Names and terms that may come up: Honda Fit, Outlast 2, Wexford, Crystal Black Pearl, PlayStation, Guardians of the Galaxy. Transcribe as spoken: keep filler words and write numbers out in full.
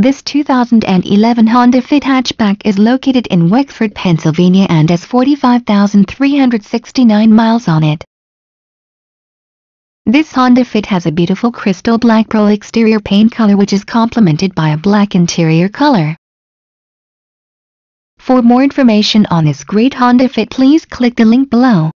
This two thousand eleven Honda Fit hatchback is located in Wexford, Pennsylvania and has forty-five thousand three hundred sixty-nine miles on it. This Honda Fit has a beautiful crystal black pearl exterior paint color which is complemented by a black interior color. For more information on this great Honda Fit, please click the link below.